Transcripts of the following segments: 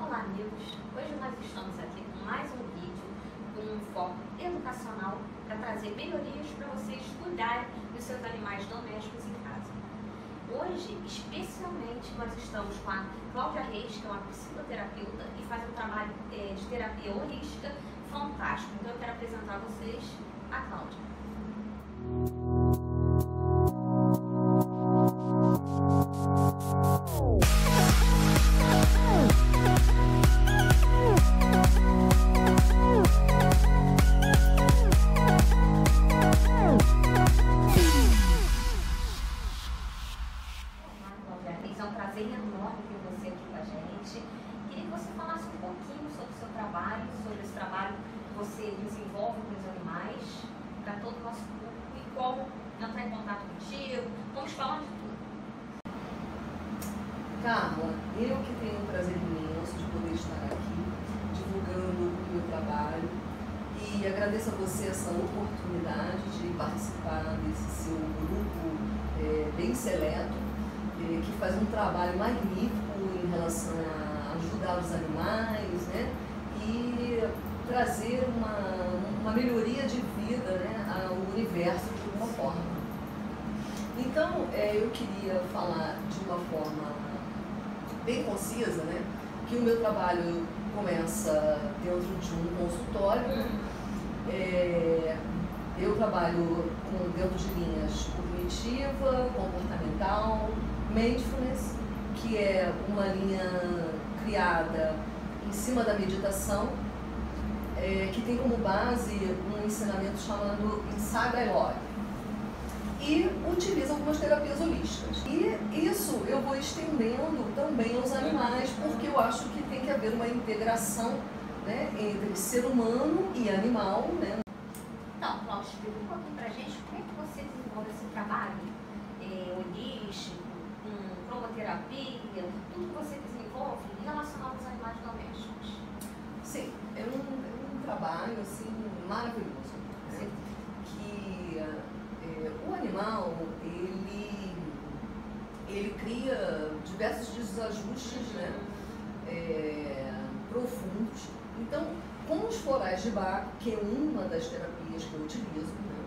Olá, amigos! Hoje nós estamos aqui com mais um vídeo com um foco educacional para trazer melhorias para vocês cuidarem dos seus animais domésticos em casa. Hoje, especialmente, nós estamos com a Cláudia Reis, que é uma psicoterapeuta e faz um trabalho de terapia holística fantástico. Então, eu quero apresentar a vocês a Cláudia. Carla, eu que tenho um prazer imenso de poder estar aqui divulgando o meu trabalho e agradeço a você essa oportunidade de participar desse seu grupo bem seleto que faz um trabalho magnífico em relação a ajudar os animais, né, e trazer uma melhoria de vida, né, ao universo de alguma forma. Então, eu queria falar de uma forma bem concisa, né? Que o meu trabalho começa dentro de um consultório, eu trabalho dentro de linhas cognitiva, comportamental, mindfulness, que é uma linha criada em cima da meditação, que tem como base um ensinamento chamado Insight Therapy. E utilizam algumas terapias holísticas. E isso eu vou estendendo também aos animais, porque eu acho que tem que haver uma integração, né, entre ser humano e animal, né? Então, Cláudia, explica um pouquinho pra gente como é que você desenvolve esse trabalho holístico, com cromoterapia, tudo que você desenvolve relacionado aos animais domésticos. Sim, é um trabalho assim, maravilhoso, né? O animal, ele cria diversos desajustes, né, profundos. Então, com os florais de Bach, que é uma das terapias que eu utilizo, né,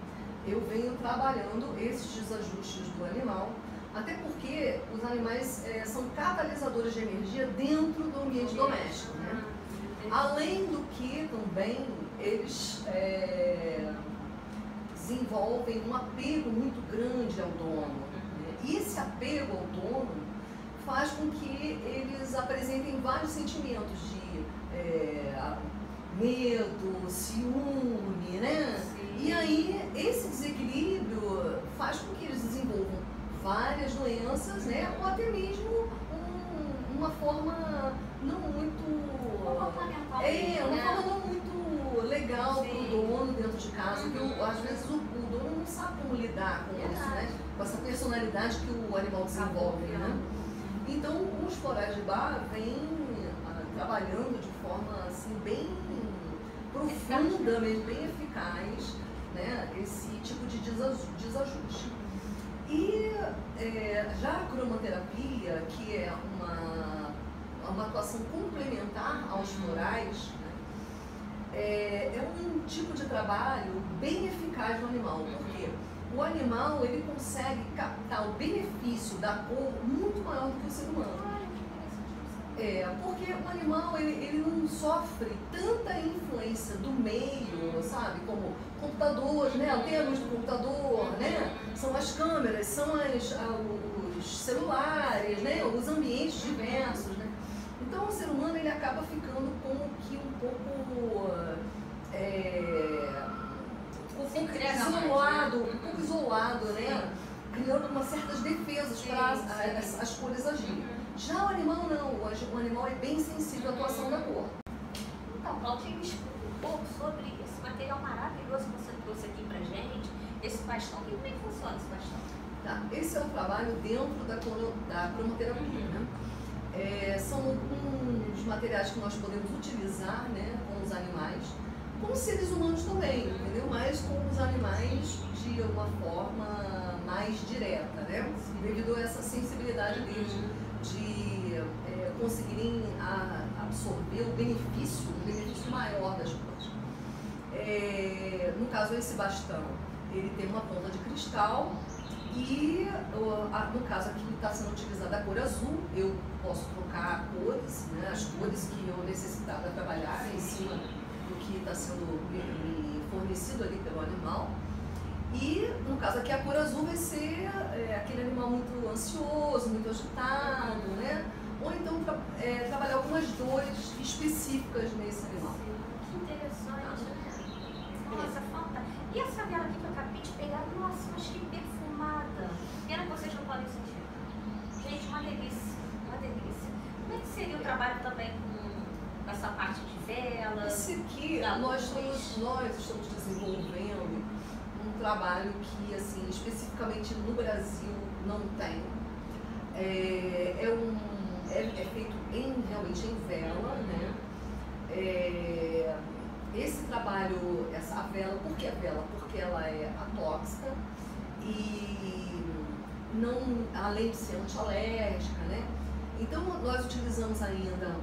eu venho trabalhando esses desajustes do animal, até porque os animais são catalisadores de energia dentro do ambiente doméstico, né? Além do que também eles desenvolvem um apego muito grande ao dono, né? E esse apego ao dono faz com que eles apresentem vários sentimentos de medo, ciúme, né? Sim. E aí esse desequilíbrio faz com que eles desenvolvam várias doenças, né? Ou até mesmo uma forma não muito legal para o dono dentro de casa, porque às vezes o dono não sabe como lidar com isso, né? Com essa personalidade que o animal desenvolve, né? Então, os florais de Bach vêm trabalhando de forma assim, bem profunda, mesmo, bem eficaz, né? Esse tipo de desajuste. E já a cromoterapia, que é uma atuação complementar aos florais, é um tipo de trabalho bem eficaz no animal, porque o animal ele consegue captar o benefício da cor muito maior do que o ser humano. Porque o animal ele não sofre tanta influência do meio, sabe? Como computadores, né? Tem a luz do computador, né? São as câmeras, são os celulares, né? Os ambientes diversos, né? Então, o ser humano ele acaba ficando como que um pouco isolado, um pouco isolado, né? Criando umas certas defesas para as cores agirem. Já o animal não, o animal é bem sensível à atuação da cor. Então, Cláudia, me explica um pouco sobre esse material maravilhoso que você trouxe aqui pra gente, esse bastão. E como é que funciona esse bastão? Tá, esse é um trabalho dentro da cromoterapia, né? São alguns materiais que nós podemos utilizar, né, com os animais, com os seres humanos também, entendeu? Mas com os animais de uma forma mais direta, né? Devido a essa sensibilidade deles de conseguirem absorver um benefício maior das coisas. No caso, esse bastão, ele tem uma ponta de cristal e, no caso aqui, está sendo utilizada a cor azul. Eu posso trocar cores, né, as cores que eu necessitar para trabalhar em cima do que está sendo me fornecido ali pelo animal. E, no caso aqui, a cor azul vai ser aquele animal muito ansioso, muito agitado, né? Ou então trabalhar algumas dores específicas nesse animal. Que interessante, né? Nossa, falta. E essa vela aqui que eu acabei de pegar, nossa, mas que perfumada. Pena que vocês não podem sentir. Gente, uma delícia, uma delícia. Como é que seria o trabalho também com essa parte de vela? Isso aqui, nós estamos desenvolvendo um trabalho que, assim, especificamente no Brasil não tem. É feito realmente em vela, né? Esse trabalho, a vela, por que a vela? Porque ela é atóxica e, além de ser antialérgica, né? Então, nós utilizamos ainda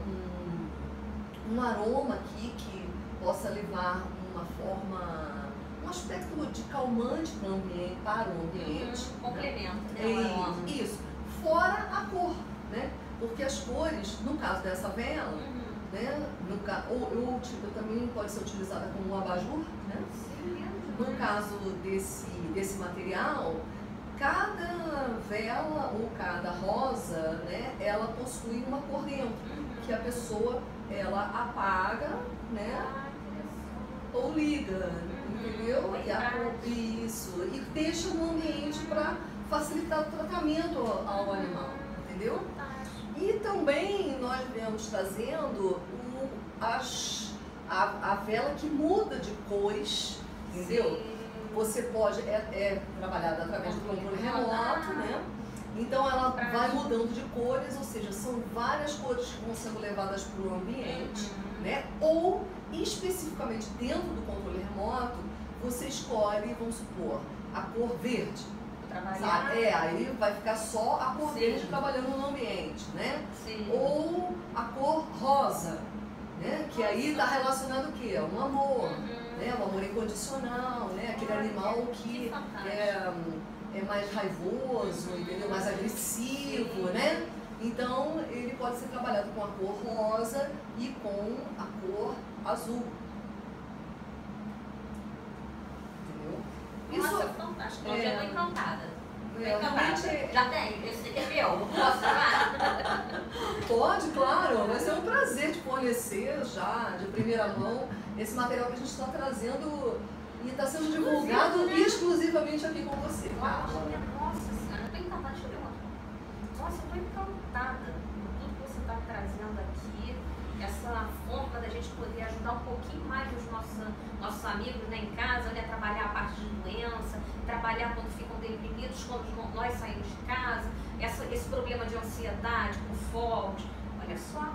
um aroma aqui que possa levar uma forma, um aspecto de calmante para o ambiente, complemento, né? Isso, fora a cor, né? Porque as cores, no caso dessa vela, né? Ou também pode ser utilizada como um abajur, né? No caso desse material, cada vela ou cada rosa, né? Ela possui uma cor dentro, que a pessoa, ela apaga, né? Ou liga, entendeu? E deixa um ambiente para facilitar o tratamento ao animal, entendeu? E também nós viemos trazendo a vela que muda de cores, entendeu? Sim. Você pode, é trabalhada através do controle remoto, né? Então ela vai mudando de cores, ou seja, são várias cores que vão sendo levadas para o ambiente, né? Ou, especificamente dentro do controle remoto, você escolhe, vamos supor, a cor verde. Aí vai ficar só a cor verde trabalhando no ambiente, né? Sim. Ou a cor rosa, né? Que aí está relacionado o quê? Um amor, né? Um amor incondicional, né? Aquele animal que é mais raivoso, entendeu? Mais agressivo, né? Então, ele pode ser trabalhado com a cor rosa e com a cor azul. Entendeu? Isso, nossa, fantástico. Eu já tô encantada. Já tem, eu sei que é meu. Posso falar? Pode, claro. Vai ser um prazer te fornecer já, de primeira mão, esse material que a gente está trazendo e está sendo divulgado, né? Exclusivamente aqui com você. Nossa Senhora, eu tô encantada. Deixa eu ver uma coisa. Nossa, eu tô encantada com tudo que você está trazendo aqui, essa forma da gente poder ajudar um pouquinho mais os nossos amigos, né, em casa, né, trabalhar a parte de doença, trabalhar quando ficam deprimidos, quando nós saímos de casa, esse problema de ansiedade, com fogos, olha só,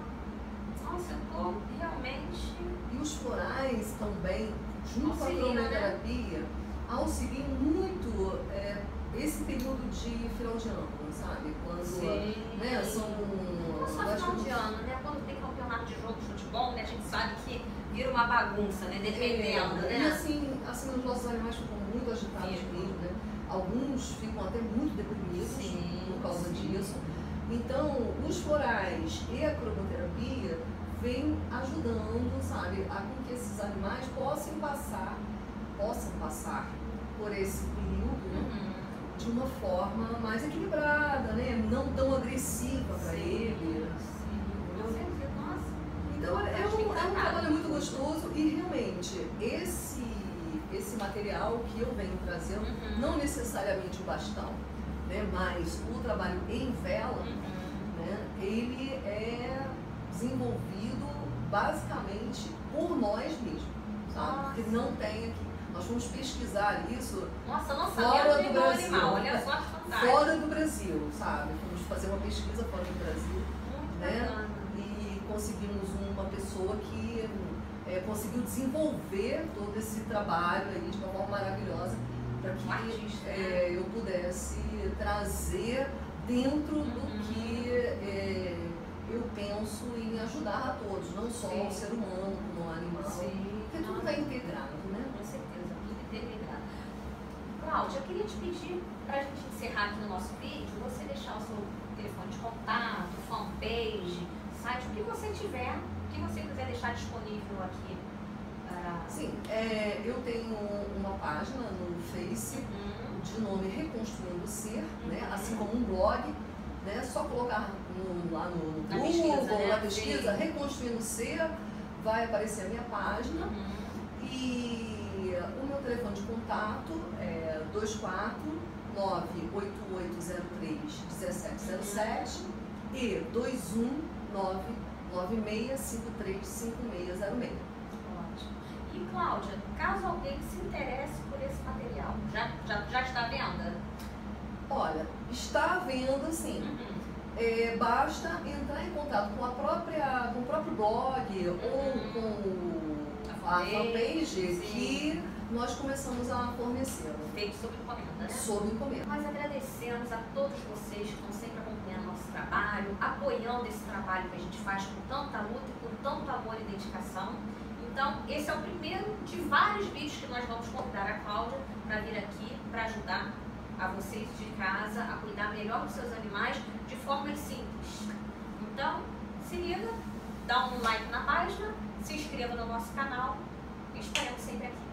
nossa, eu tô realmente... E os florais também, junto com a cromoterapia, auxiliam muito esse período de final de ano, sabe? Quando tem campeonato de jogo de futebol, né, a gente sabe que vira uma bagunça, né? Dependendo, né? E assim os nossos animais ficam muito agitados mesmo, né? Alguns ficam até muito deprimidos por causa disso. Então, os florais e a cromoterapia vêm ajudando, sabe, a com que esses animais possam passar por esse período, né? De uma forma mais equilibrada, né? Não tão agressiva para ele. Então é um trabalho muito gostoso e realmente esse material que eu venho trazendo, não necessariamente o bastão, né? Mas o trabalho em vela, né? Ele é desenvolvido basicamente por nós mesmos, sabe? Porque não tem aqui. Nós vamos pesquisar isso fora do Brasil, animal, olha só, fora do Brasil, sabe? Vamos fazer uma pesquisa fora do Brasil, né? E conseguimos uma pessoa que conseguiu desenvolver todo esse trabalho aí de uma forma maravilhosa para que eu pudesse trazer dentro do que eu penso em ajudar a todos, não só o ser humano, como o animal. Sim. Porque tudo está integrado, né? Com certeza, tudo está integrado. Cláudia, eu queria te pedir, para a gente encerrar aqui no nosso vídeo, você deixar o seu telefone de contato, fanpage, site, o que você tiver, o que você quiser deixar disponível aqui. Sim, eu tenho uma página no Face de nome Reconstruindo o Ser, né? Assim como um blog, né? Só colocar lá no Google, na pesquisa, Reconstruindo o Ser, vai aparecer a minha página. E o meu telefone de contato é 249-8803-1707 e 219-9653-5606. E Cláudia, caso alguém se interesse por esse material, já está à venda? Olha, está à venda sim. Basta entrar em contato com, com o próprio blog ou com a fanpage que nós começamos a fornecer. Feito sob encomenda, né? Sob encomenda. Nós agradecemos a todos vocês que estão sempre acompanhando nosso trabalho, apoiando esse trabalho que a gente faz com tanta luta e com tanto amor e dedicação. Então, esse é o primeiro de vários vídeos que nós vamos convidar a Cláudia para vir aqui, para ajudar a vocês de casa a cuidar melhor dos seus animais de forma simples. Então, se liga, dá um like na página, se inscreva no nosso canal e estaremos sempre aqui.